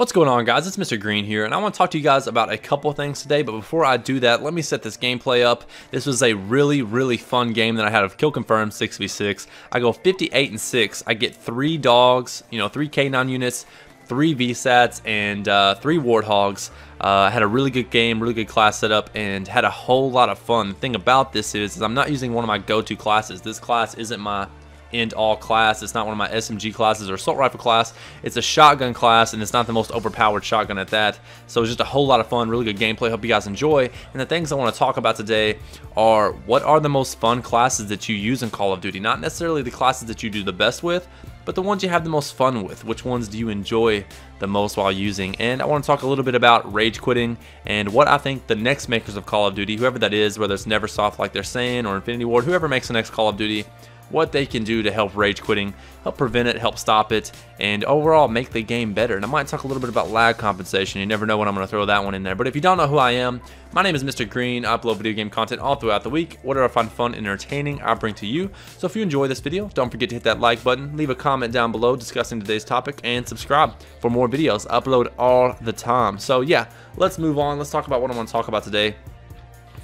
What's going on, guys? It's Mr. Green here, and I want to talk to you guys about a couple things today, but before I do that, let me set this gameplay up. This was a really fun game that I had of Kill Confirmed 6v6. I go 58-6. I get 3 dogs, you know, 3 K9 units, 3 VSATs, and 3 Warthogs. Had a really good game, really good class setup, and had a whole lot of fun. The thing about this is I'm not using one of my go-to classes. This class isn't my end all class. It's not one of my SMG classes or assault rifle class. It's a shotgun class, and it's not the most overpowered shotgun at that. So it's just a whole lot of fun, really good gameplay. Hope you guys enjoy. And the things I want to talk about today are what are the most fun classes that you use in Call of Duty. Not necessarily the classes that you do the best with, but the ones you have the most fun with. Which ones do you enjoy the most while using? And I want to talk a little bit about rage quitting and what I think the next makers of Call of Duty, whoever that is, whether it's Neversoft like they're saying, or Infinity Ward, whoever makes the next Call of Duty, what they can do to help rage quitting, help prevent it, help stop it, and overall make the game better. And I might talk a little bit about lag compensation. You never know when I'm going to throw that one in there. But if you don't know who I am, my name is Mr. Green. I upload video game content all throughout the week. Whatever I find fun and entertaining, I bring to you. So if you enjoy this video, don't forget to hit that like button, leave a comment down below discussing today's topic, and subscribe for more videos. I upload all the time. So yeah, let's move on. Let's talk about what I want to talk about today.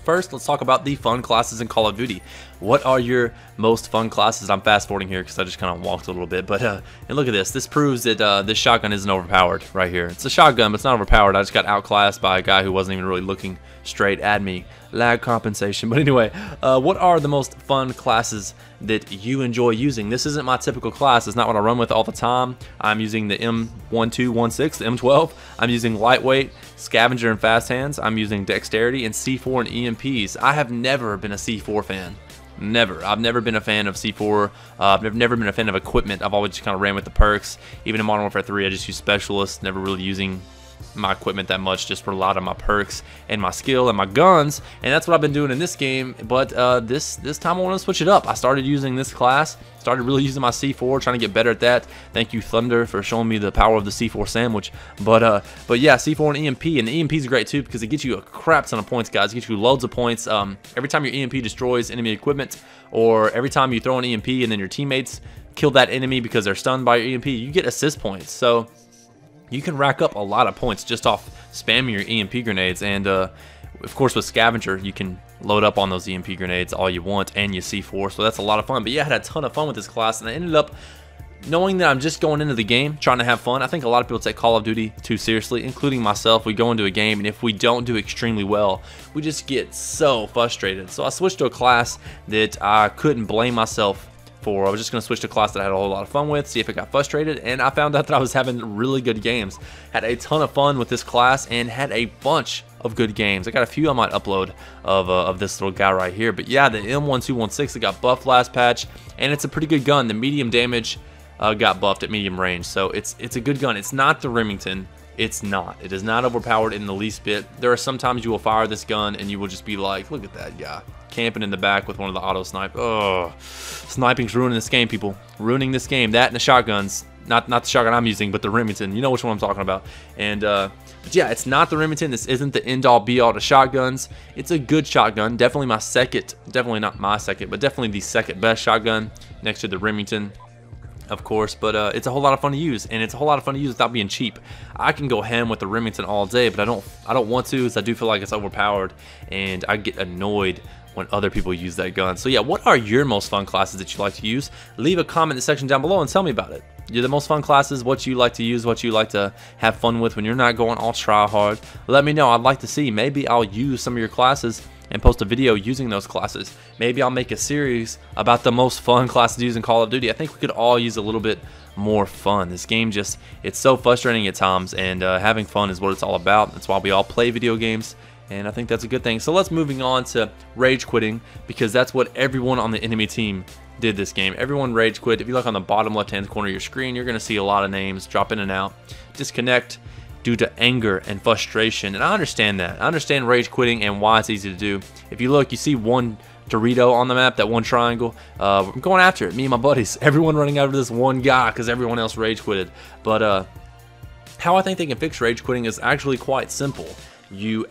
First, let's talk about the fun classes in Call of Duty. What are your most fun classes? I'm fast forwarding here because I just kind of walked a little bit, but and look at this. This proves that this shotgun isn't overpowered right here. It's a shotgun, but it's not overpowered. I just got outclassed by a guy who wasn't even really looking straight at me. Lag compensation. But anyway, what are the most fun classes that you enjoy using? This isn't my typical class. It's not what I run with all the time. I'm using the M1216, the M12. I'm using lightweight, scavenger, and fast hands. I'm using dexterity and C4 and EMPs. I have never been a C4 fan. Never. I've never been a fan of C4. I've never been a fan of equipment. I've always just kind of ran with the perks. Even in Modern Warfare 3, I just use specialists, never really using my equipment that much, just relied on my perks and my skill and my guns, and that's what I've been doing in this game. But this time I want to switch it up. I started using this class, started really using my C4, trying to get better at that. Thank you, Thunder, for showing me the power of the C4 sandwich. But yeah, C4 and EMP, and the EMP is great too because it gets you a crap ton of points, guys. It gets you loads of points. Every time your EMP destroys enemy equipment, or every time you throw an EMP and then your teammates kill that enemy because they're stunned by your EMP, you get assist points. So you can rack up a lot of points just off spamming your EMP grenades. And of course, with Scavenger, you can load up on those EMP grenades all you want and your C4, so that's a lot of fun. But yeah, I had a ton of fun with this class, and I ended up knowing that I'm just going into the game trying to have fun. I think a lot of people take Call of Duty too seriously, including myself. We go into a game, and if we don't do extremely well, we just get so frustrated. So I switched to a class that I couldn't blame myself. I was just going to switch to class that I had a whole lot of fun with, see if it got frustrated, and I found out that I was having really good games. Had a ton of fun with this class and had a bunch of good games. I got a few I might upload of this little guy right here. But yeah, the M1216, it got buffed last patch, and it's a pretty good gun. The medium damage got buffed at medium range, so it's a good gun. It's not the Remington. It's not. It is not overpowered in the least bit. There are sometimes you will fire this gun and you will just be like, look at that guy camping in the back with one of the auto snipe. Oh, sniping's ruining this game, people. Ruining this game. That and the shotguns. Not the shotgun I'm using, but the Remington. You know which one I'm talking about. And but yeah, it's not the Remington. This isn't the end-all be-all to shotguns. It's a good shotgun. Definitely my second. Definitely not my second, but definitely the second best shotgun next to the Remington, of course. But it's a whole lot of fun to use, and it's a whole lot of fun to use without being cheap. I can go ham with the Remington all day, but I don't want to, because I do feel like it's overpowered, and I get annoyed when other people use that gun. So yeah, what are your most fun classes that you like to use? Leave a comment in the section down below and tell me about it. You're the most fun classes, what you like to use, what you like to have fun with when you're not going all try hard. Let me know. I'd like to see. Maybe I'll use some of your classes and post a video using those classes. Maybe I'll make a series about the most fun classes used in Call of Duty. I think we could all use a little bit more fun. This game just, it's so frustrating at times, and having fun is what it's all about. That's why we all play video games, and I think that's a good thing. So let's moving on to rage quitting, because that's what everyone on the enemy team did this game. Everyone rage quit. If you look on the bottom left-hand corner of your screen, you're going to see a lot of names drop in and out, disconnect due to anger and frustration. And I understand that. I understand rage quitting and why it's easy to do. If you look, you see one Dorito on the map, that one triangle. I'm going after it, me and my buddies. Everyone running after this one guy because everyone else rage quitted. But how I think they can fix rage quitting is actually quite simple. You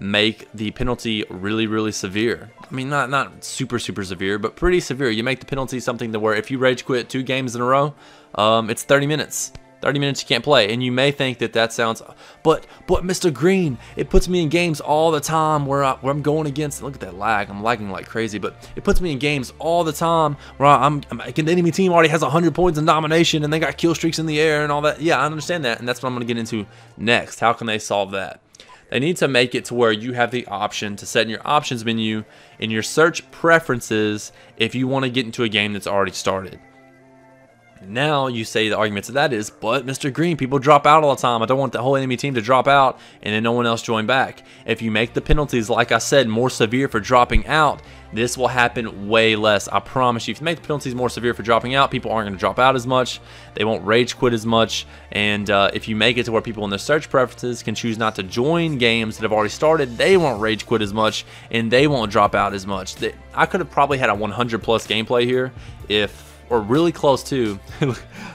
make the penalty really severe. I mean, not super severe, but pretty severe. You make the penalty something to where if you rage quit 2 games in a row, it's 30 minutes. 30 minutes you can't play. And you may think that that sounds, but Mr. Green, it puts me in games all the time where I'm going against, look at that lag, I'm lagging like crazy, but it puts me in games all the time where the enemy team already has 100 points in domination and they got kill streaks in the air and all that. Yeah, I understand that, and that's what I'm going to get into next. How can they solve that? They need to make it to where you have the option to set in your options menu, in your search preferences, if you want to get into a game that's already started. Now you say the argument to that is, but Mr. Green, people drop out all the time. I don't want the whole enemy team to drop out and then no one else join back. If you make the penalties, like I said, more severe for dropping out, this will happen way less. I promise you, if you make the penalties more severe for dropping out, people aren't going to drop out as much. They won't rage quit as much. And if you make it to where people in their search preferences can choose not to join games that have already started, they won't rage quit as much and they won't drop out as much. I could have probably had a 100+ gameplay here if, or really close to.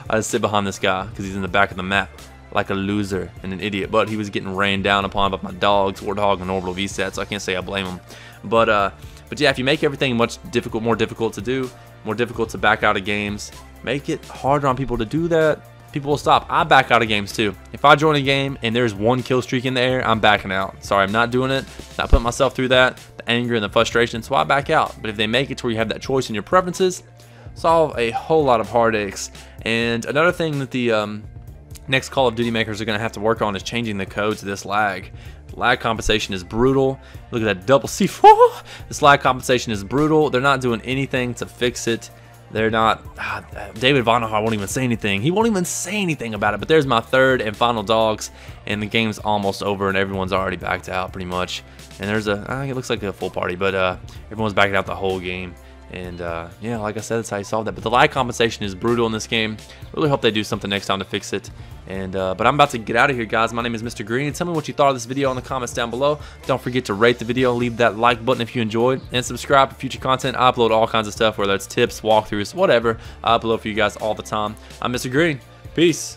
I sit behind this guy because he's in the back of the map like a loser and an idiot, but he was getting rained down upon by my dogs, Warthog and Orbital VSAT, so I can't say I blame him. But yeah, if you make everything much difficult, more difficult to do, more difficult to back out of games, make it harder on people to do that, people will stop. I back out of games too. If I join a game and there's one kill streak in the air, I'm backing out. Sorry, I'm not doing it. Not putting myself through that, the anger and the frustration, so I back out. But if they make it to where you have that choice in your preferences, solve a whole lot of heartaches. And another thing that the next Call of Duty makers are going to have to work on is changing the code to this lag. Lag compensation is brutal. Look at that double C4. This lag compensation is brutal. They're not doing anything to fix it. They're not. David Vonnegut won't even say anything. He won't even say anything about it. But there's my third and final dogs, and the game's almost over, and everyone's already backed out pretty much. And there's a, I think it looks like a full party, but everyone's backing out the whole game. And yeah, like I said, that's how you solve that. But the lag compensation is brutal in this game. Really hope they do something next time to fix it. And but I'm about to get out of here, guys. My name is Mr. Green. Tell me what you thought of this video in the comments down below. Don't forget to rate the video, leave that like button if you enjoyed, and subscribe for future content. I upload all kinds of stuff, whether it's tips, walkthroughs, whatever. I upload for you guys all the time. I'm Mr. Green. Peace.